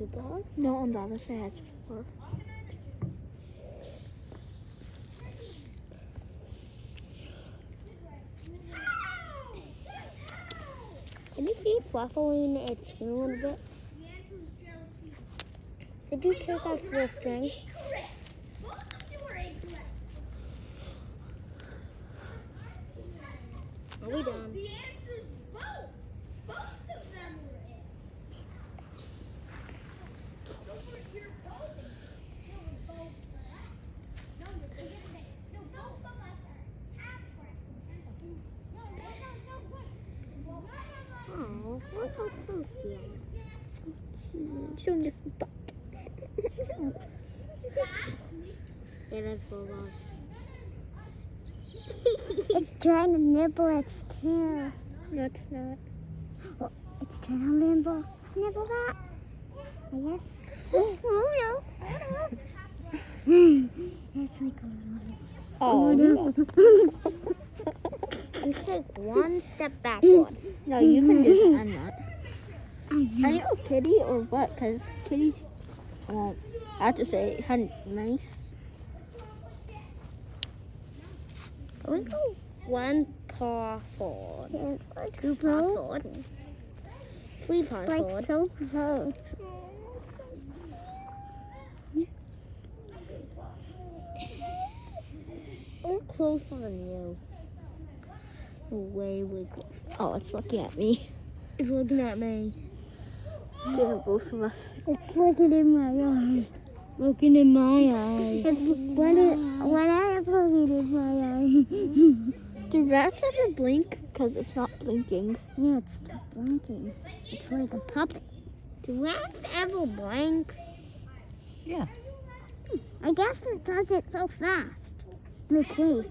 2 bars? No, on the other side it has 4. Can you keep waffling it in a little bit? Did you take off the string? Are we done? The answer is both. Both of them were in. Don't worry, you're both in. No, we're both in. No, you're both in. No, both of us are half questions. No, no, no, no. Oh, look how close you are. So cute. Showing this butt. It is full of. It's trying to nibble its tail. No, it's not. Oh, it's trying to nibble. Nibble that. I guess. Oh, no. Oh, no. That's like a little. Oh, no. You take 1 step backward. No, you can just end that. Are you a kitty or what? Because kitties, I have to say, hunt mice. We go 1 paw forward, yeah, 2 paw forward, 3 paw forward. So close. I'm closer than you. Way we go. Oh, it's looking at me. It's looking at me. Yeah, both of us. It's looking in my eye. Looking in my eye. When I have looking in my eye. Do rats ever blink? Because it's not blinking. Yeah, it's not blinking. It's like a puppet. Do rats ever blink? Yeah. I guess it does it so fast. No clue.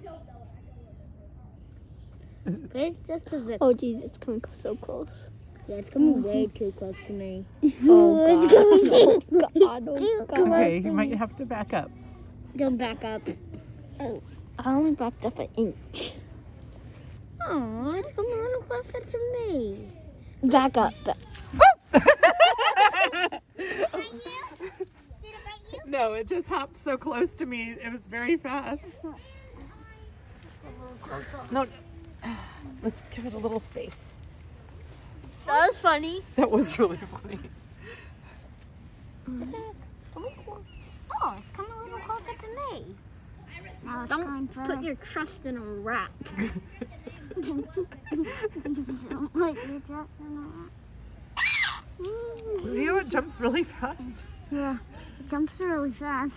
It's just a bit. Oh, jeez, it's coming so close. Yeah, it's coming way too close to me. Oh, God. Oh, God. Oh, God. Okay, you might have to back up. Don't back up. Oh, I only backed up 1 inch. Oh, it's coming a little closer to me. Back up. Did it bite you? No, it just hopped so close to me. It was very fast. No, let's give it a little space. That was funny. That was really funny. Oh, it's coming a little closer to me. Don't put your trust in a rat. Don't put your trust in a rat. See how it jumps really fast? Yeah, it jumps really fast.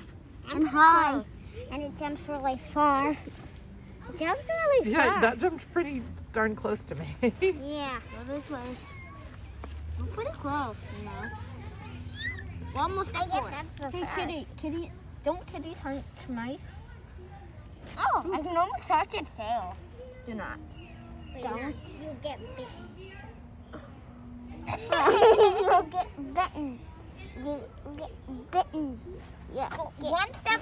And high. And it jumps really far. It jumps really far. Yeah, that jumped pretty darn close to me. Yeah, that is close. I'm pretty close, you know. Well, almost that's hey, kitty, don't kitties hunt mice? Oh, I can almost touch its tail. Do not. Don't. You'll get bitten. You'll get bitten. You'll get bitten. Yeah. 1 step